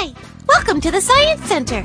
Hi! Welcome to the Science Center!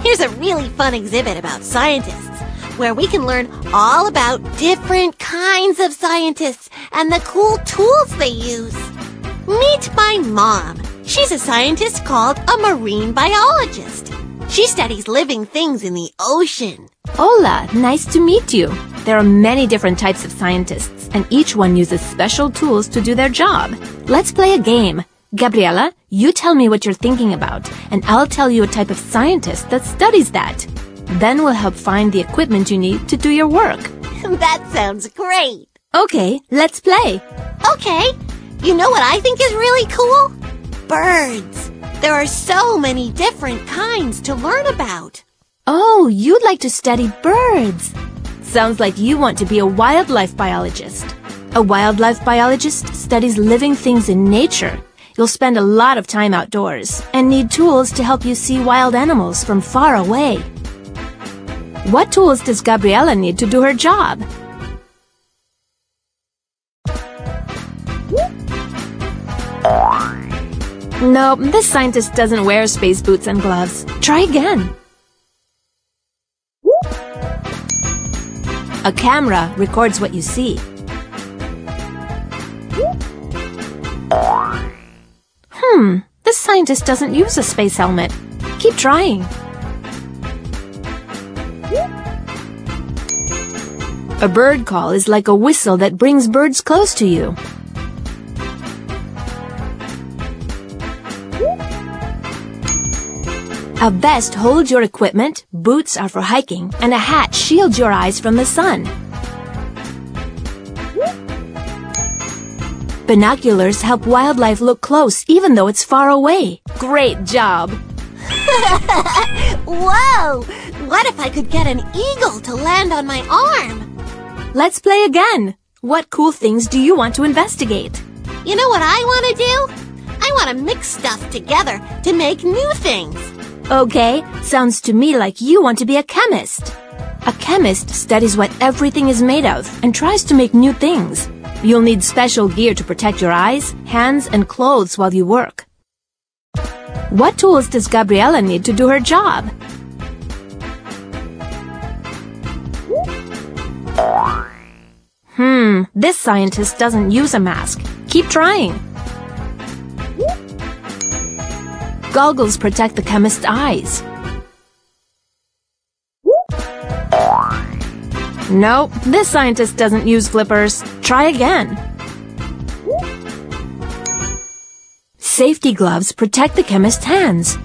Here's a really fun exhibit about scientists, where we can learn all about different kinds of scientists and the cool tools they use. Meet my mom. She's a scientist called a marine biologist. She studies living things in the ocean. Hola, nice to meet you. There are many different types of scientists, and each one uses special tools to do their job. Let's play a game. Gabriela, you tell me what you're thinking about, and I'll tell you a type of scientist that studies that. Then we'll help find the equipment you need to do your work. That sounds great! Okay, let's play! Okay, you know what I think is really cool? Birds! There are so many different kinds to learn about. Oh, you'd like to study birds! Sounds like you want to be a wildlife biologist. A wildlife biologist studies living things in nature. You'll spend a lot of time outdoors and need tools to help you see wild animals from far away. What tools does Gabriela need to do her job? No, this scientist doesn't wear space boots and gloves. Try again. A camera records what you see. This scientist doesn't use a space helmet. Keep trying. A bird call is like a whistle that brings birds close to you. A vest holds your equipment, boots are for hiking, and a hat shields your eyes from the sun. Binoculars help wildlife look close, even though it's far away. Great job! Whoa! What if I could get an eagle to land on my arm? Let's play again. What cool things do you want to investigate? You know what I want to do? I want to mix stuff together to make new things. Okay, sounds to me like you want to be a chemist. A chemist studies what everything is made of and tries to make new things. You'll need special gear to protect your eyes, hands, and clothes while you work. What tools does Gabriela need to do her job? This scientist doesn't use a mask. Keep trying. Goggles protect the chemist's eyes. No, this scientist doesn't use flippers. Try again. Safety gloves protect the chemist's hands.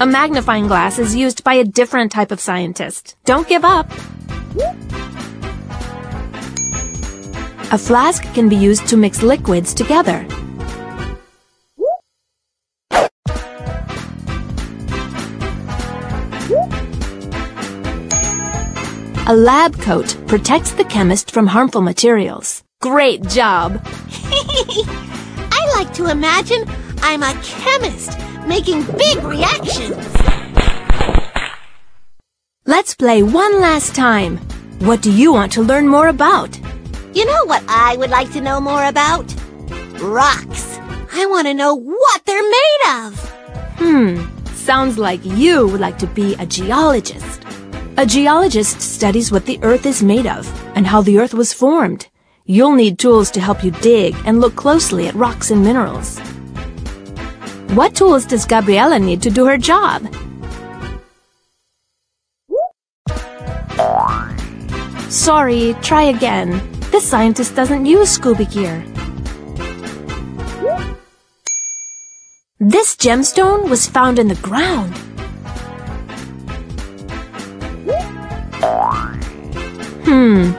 A magnifying glass is used by a different type of scientist. Don't give up. A flask can be used to mix liquids together. A lab coat protects the chemist from harmful materials. Great job! I like to imagine I'm a chemist making big reactions. Let's play one last time. What do you want to learn more about? You know what I would like to know more about? Rocks. I want to know what they're made of. Sounds like you would like to be a geologist. A geologist studies what the Earth is made of and how the Earth was formed. You'll need tools to help you dig and look closely at rocks and minerals. What tools does Gabriela need to do her job? Sorry, try again. This scientist doesn't use scuba gear. This gemstone was found in the ground.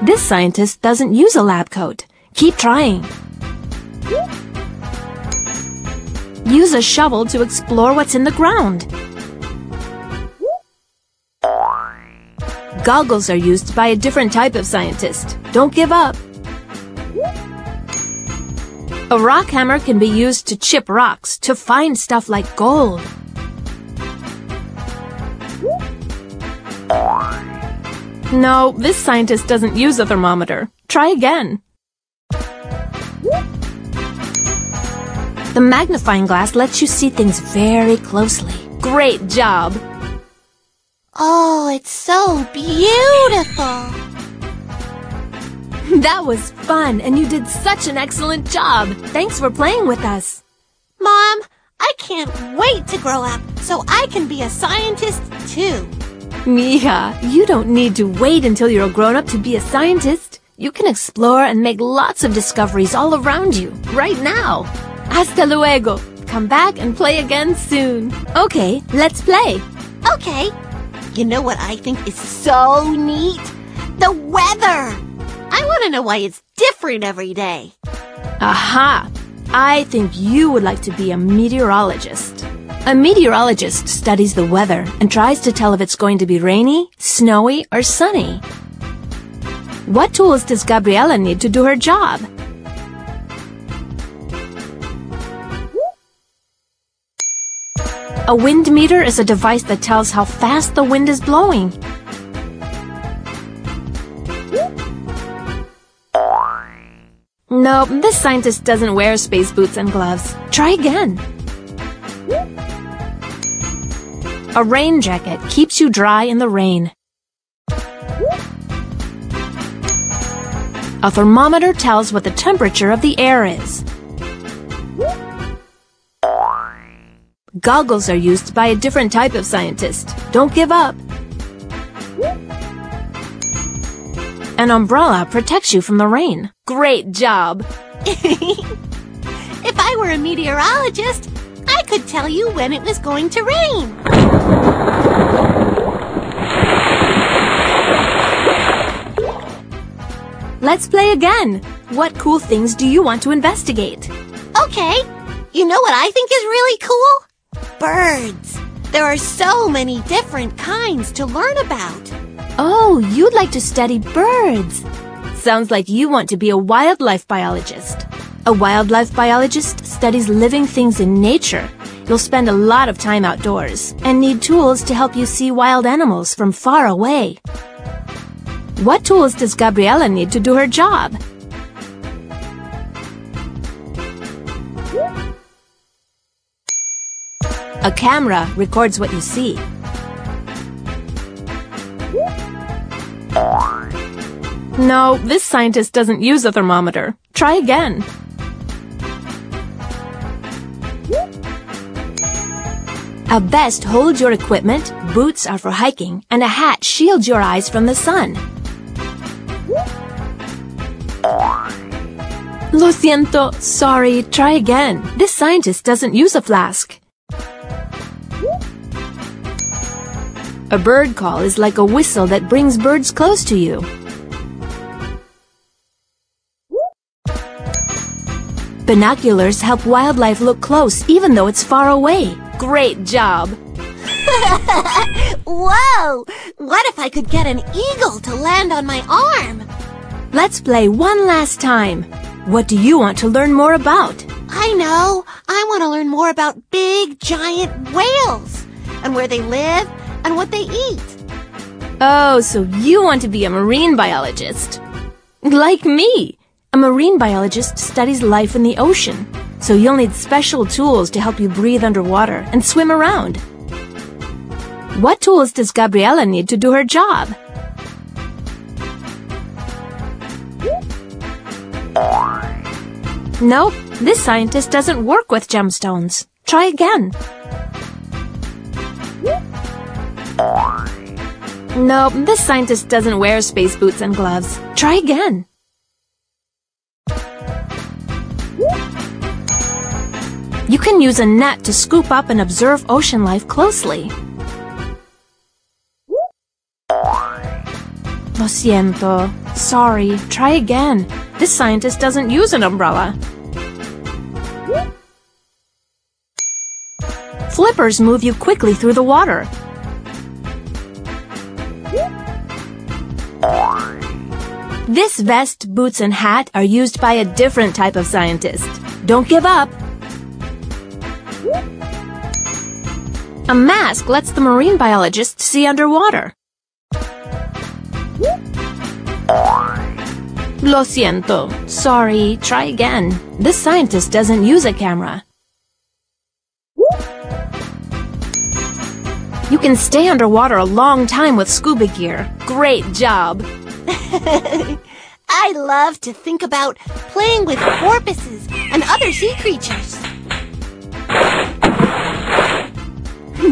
This scientist doesn't use a lab coat. Keep trying. Use a shovel to explore what's in the ground. Goggles are used by a different type of scientist. Don't give up. A rock hammer can be used to chip rocks to find stuff like gold. No, this scientist doesn't use a thermometer. Try again. The magnifying glass lets you see things very closely. Great job! Oh, it's so beautiful! That was fun, and you did such an excellent job! Thanks for playing with us! Mom, I can't wait to grow up so I can be a scientist too! Mija, you don't need to wait until you're grown up to be a scientist. You can explore and make lots of discoveries all around you, right now! Hasta luego! Come back and play again soon! Okay, let's play! Okay! You know what I think is so neat? The weather! I want to know why it's different every day. Aha! I think you would like to be a meteorologist. A meteorologist studies the weather and tries to tell if it's going to be rainy, snowy, or sunny. What tools does Gabriela need to do her job? A wind meter is a device that tells how fast the wind is blowing. Nope, this scientist doesn't wear space boots and gloves. Try again. A rain jacket keeps you dry in the rain. A thermometer tells what the temperature of the air is. Goggles are used by a different type of scientist. Don't give up! An umbrella protects you from the rain. Great job! If I were a meteorologist, I could tell you when it was going to rain. Let's play again. What cool things do you want to investigate? Okay. You know what I think is really cool? Birds. There are so many different kinds to learn about. Oh, you'd like to study birds. Sounds like you want to be a wildlife biologist. A wildlife biologist studies living things in nature. You'll spend a lot of time outdoors and need tools to help you see wild animals from far away. What tools does Gabriela need to do her job? A camera records what you see. No, this scientist doesn't use a thermometer. Try again. A vest holds your equipment, boots are for hiking, and a hat shields your eyes from the sun. Lo siento, sorry, try again. This scientist doesn't use a flask. A bird call is like a whistle that brings birds close to you. Binoculars help wildlife look close even though it's far away. Great job! Whoa! What if I could get an eagle to land on my arm? Let's play one last time. What do you want to learn more about? I know! I want to learn more about big, giant whales and where they live and what they eat. Oh, so you want to be a marine biologist. Like me! A marine biologist studies life in the ocean, so you'll need special tools to help you breathe underwater and swim around. What tools does Gabriela need to do her job? Nope, this scientist doesn't work with gemstones. Try again. Nope, this scientist doesn't wear space boots and gloves. Try again. You can use a net to scoop up and observe ocean life closely. Lo siento. Sorry, try again. This scientist doesn't use an umbrella. Flippers move you quickly through the water. This vest, boots, and hat are used by a different type of scientist. Don't give up! A mask lets the marine biologist see underwater. Lo siento. Sorry, try again. This scientist doesn't use a camera. You can stay underwater a long time with scuba gear. Great job! I love to think about playing with porpoises and other sea creatures.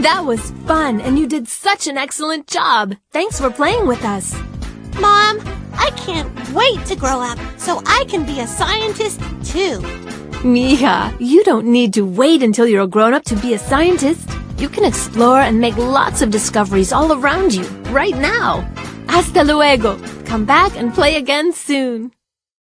That was fun, and you did such an excellent job. Thanks for playing with us. Mom, I can't wait to grow up so I can be a scientist too. Mija, you don't need to wait until you're a grown-up to be a scientist. You can explore and make lots of discoveries all around you right now. Hasta luego. Come back and play again soon.